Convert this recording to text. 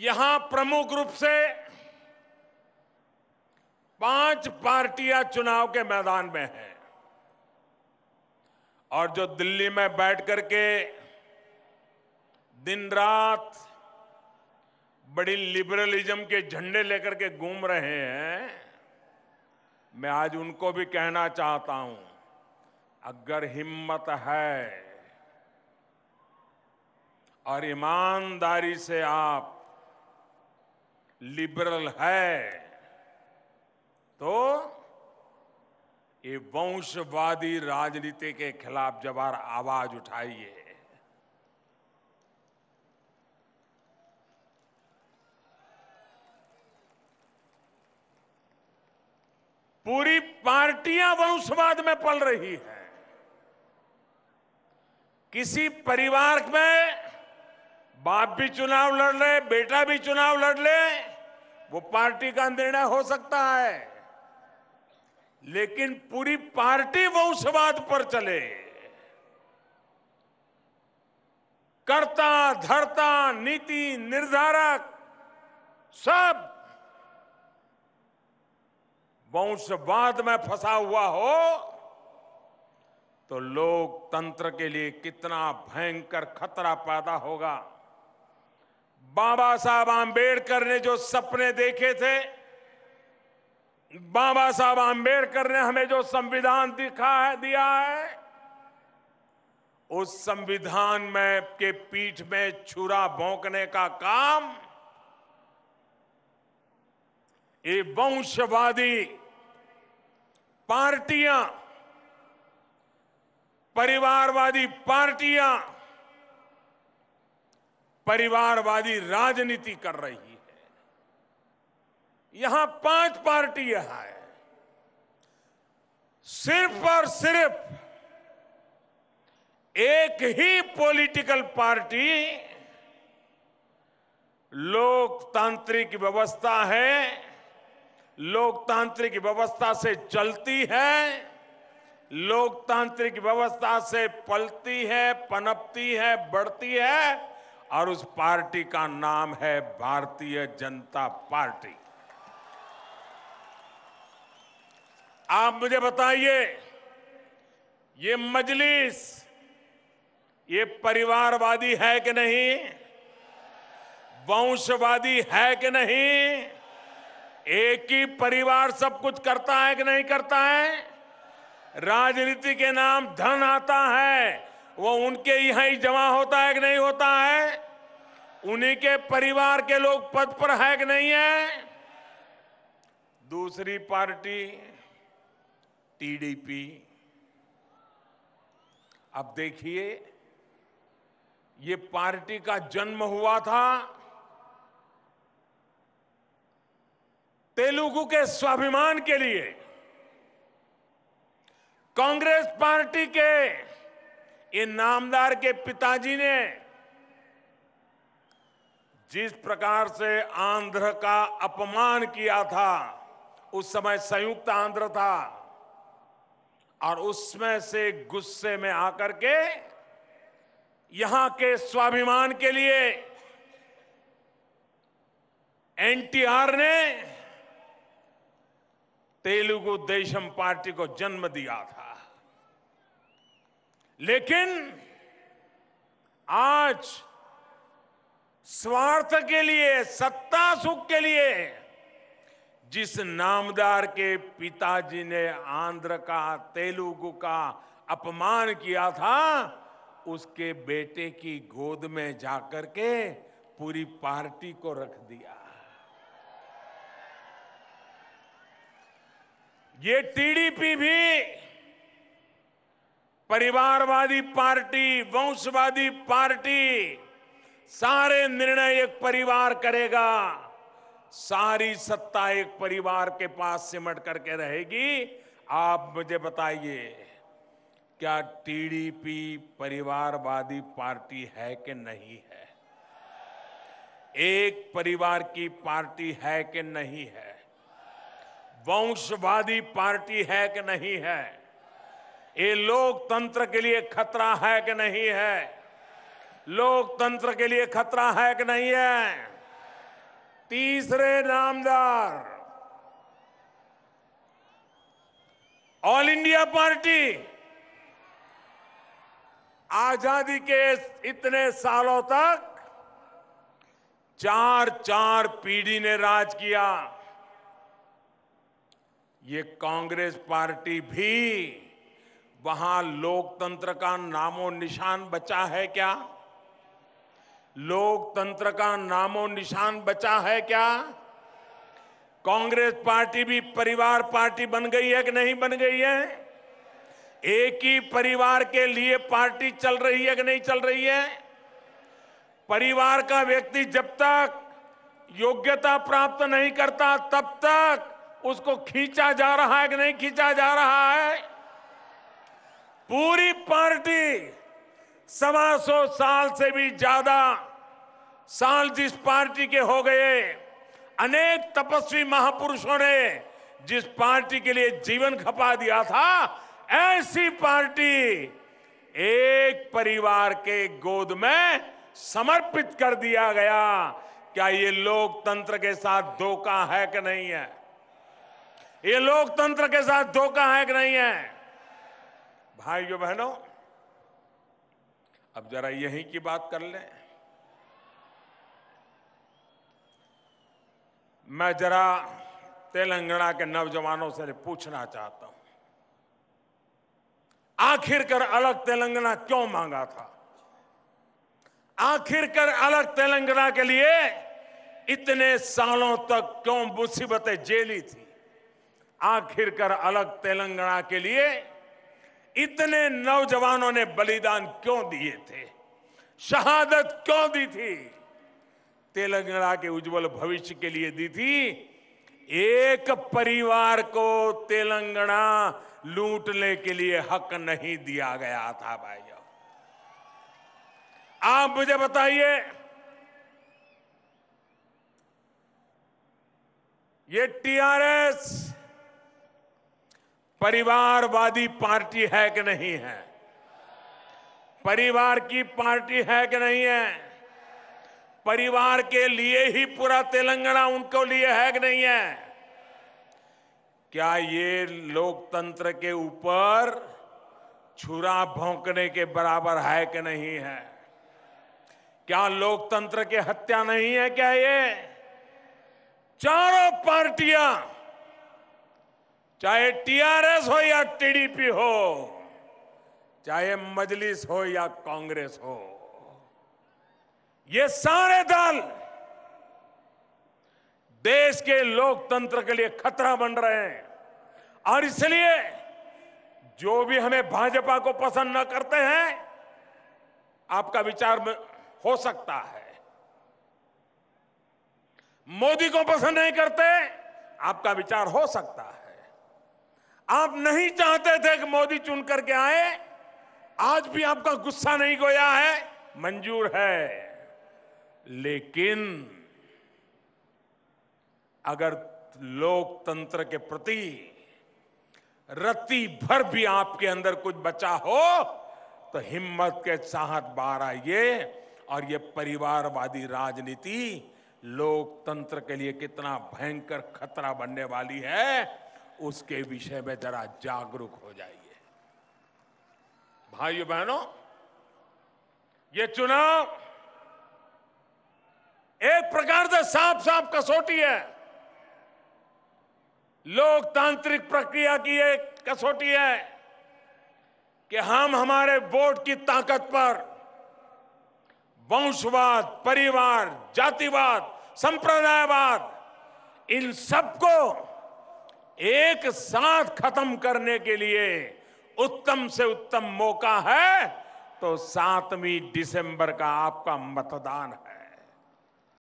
यहां प्रमुख रूप से 5 पार्टियां चुनाव के मैदान में हैं और जो दिल्ली में बैठ करके दिन रात बड़ी लिबरलिज्म के झंडे लेकर के घूम रहे हैं, मैं आज उनको भी कहना चाहता हूं, अगर हिम्मत है और ईमानदारी से आप लिबरल है तो ये वंशवादी राजनीति के खिलाफ जबार आवाज उठाइए। पूरी पार्टियां वंशवाद में पल रही है। किसी परिवार में बाप भी चुनाव लड़ ले, बेटा भी चुनाव लड़ ले, वो पार्टी का निर्णय हो सकता है, लेकिन पूरी पार्टी वंशवाद पर चले, कर्ता धर्ता नीति निर्धारक सब वंशवाद में फंसा हुआ हो तो लोकतंत्र के लिए कितना भयंकर खतरा पैदा होगा। बाबा साहब आम्बेडकर ने जो सपने देखे थे, बाबा साहब आम्बेडकर ने हमें जो संविधान दिया है, उस संविधान में के पीठ में छुरा भोंकने का काम ये वंशवादी पार्टियां, परिवारवादी पार्टियां, परिवारवादी राजनीति कर रही है। यहां 5 पार्टियां हैं, सिर्फ और सिर्फ एक ही पॉलिटिकल पार्टी लोकतांत्रिक व्यवस्था है, लोकतांत्रिक व्यवस्था से चलती है, लोकतांत्रिक व्यवस्था से पलती है, पनपती है, बढ़ती है, और उस पार्टी का नाम है भारतीय जनता पार्टी। आप मुझे बताइए, ये मजलिस ये परिवारवादी है कि नहीं, वंशवादी है कि नहीं, एक ही परिवार सब कुछ करता है कि नहीं करता है, राजनीति के नाम धन आता है वो उनके यहां ही जमा होता है कि नहीं होता है, उन्हीं के परिवार के लोग पद पर है कि नहीं है। दूसरी पार्टी टीडीपी, अब देखिए ये पार्टी का जन्म हुआ था तेलुगु के स्वाभिमान के लिए, कांग्रेस पार्टी के इन नामदार के पिताजी ने जिस प्रकार से आंध्र का अपमान किया था, उस समय संयुक्त आंध्र था, और उसमें से गुस्से में आकर के यहां के स्वाभिमान के लिए एनटीआर ने तेलुगु देशम पार्टी को जन्म दिया था। लेकिन आज स्वार्थ के लिए, सत्ता सुख के लिए जिस नामदार के पिताजी ने आंध्र का, तेलुगु का अपमान किया था, उसके बेटे की गोद में जाकर के पूरी पार्टी को रख दिया। ये टीडीपी भी परिवारवादी पार्टी, वंशवादी पार्टी, सारे निर्णय एक परिवार करेगा, सारी सत्ता एक परिवार के पास सिमट करके रहेगी। आप मुझे बताइए, क्या टीडीपी परिवारवादी पार्टी है कि नहीं है, एक परिवार की पार्टी है कि नहीं है, वंशवादी पार्टी है कि नहीं है, ये लोकतंत्र के लिए खतरा है कि नहीं है, लोकतंत्र के लिए खतरा है कि नहीं है। तीसरे नामदार ऑल इंडिया पार्टी आजादी के इतने सालों तक चार चार पीढ़ी ने राज किया। ये कांग्रेस पार्टी भी वहां लोकतंत्र का नामो निशान बचा है क्या? लोकतंत्र का नामो निशान बचा है क्या? कांग्रेस पार्टी भी परिवार पार्टी बन गई है कि नहीं बन गई है? एक ही परिवार के लिए पार्टी चल रही है कि नहीं चल रही है? परिवार का व्यक्ति जब तक योग्यता प्राप्त नहीं करता तब तक उसको खींचा जा रहा है कि नहीं खींचा जा रहा है? पूरी पार्टी 125 साल से भी ज्यादा साल जिस पार्टी के हो गए, अनेक तपस्वी महापुरुषों ने जिस पार्टी के लिए जीवन खपा दिया था, ऐसी पार्टी एक परिवार के गोद में समर्पित कर दिया गया। क्या ये लोकतंत्र के साथ धोखा है कि नहीं है? ये लोकतंत्र के साथ धोखा है कि नहीं है? भाइयों बहनों, अब जरा यहीं की बात कर लें। मैं जरा तेलंगाना के नौजवानों से पूछना चाहता हूं, आखिरकार अलग तेलंगाना क्यों मांगा था? आखिरकार अलग तेलंगाना के लिए इतने सालों तक क्यों मुसीबतें झेली थी? आखिरकार अलग तेलंगाना के लिए इतने नौजवानों ने बलिदान क्यों दिए थे? शहादत क्यों दी थी? तेलंगाना के उज्जवल भविष्य के लिए दी थी। एक परिवार को तेलंगाना लूटने के लिए हक नहीं दिया गया था। भाइयों, आप मुझे बताइए, ये टीआरएस परिवारवादी पार्टी है कि नहीं है? परिवार की पार्टी है कि नहीं है? परिवार के लिए ही पूरा तेलंगाना उनको लिए है कि नहीं है? क्या ये लोकतंत्र के ऊपर छुरा भोंकने के बराबर है कि नहीं है? क्या लोकतंत्र की हत्या नहीं है क्या ये? चारों पार्टियां, चाहे टीआरएस हो या टीडीपी हो, चाहे मजलिस हो या कांग्रेस हो, ये सारे दल देश के लोकतंत्र के लिए खतरा बन रहे हैं। और इसलिए जो भी हमें भाजपा को पसंद न करते हैं, आपका विचार हो सकता है। मोदी को पसंद नहीं करते, आपका विचार हो सकता है। आप नहीं चाहते थे कि मोदी चुन करके आए, आज भी आपका गुस्सा नहीं गया है, मंजूर है। लेकिन अगर लोकतंत्र के प्रति रत्ती भर भी आपके अंदर कुछ बचा हो तो हिम्मत के साथ बाहर आइए। और ये परिवारवादी राजनीति लोकतंत्र के लिए कितना भयंकर खतरा बनने वाली है, उसके विषय में जरा जागरूक हो जाइए। भाइयों बहनों, ये चुनाव एक प्रकार से साफ साफ कसौटी है, लोकतांत्रिक प्रक्रिया की एक कसौटी है कि हम हमारे वोट की ताकत पर वंशवाद, परिवार, जातिवाद, संप्रदायवाद, इन सबको एक साथ खत्म करने के लिए उत्तम से उत्तम मौका है। तो 7 दिसंबर का आपका मतदान है।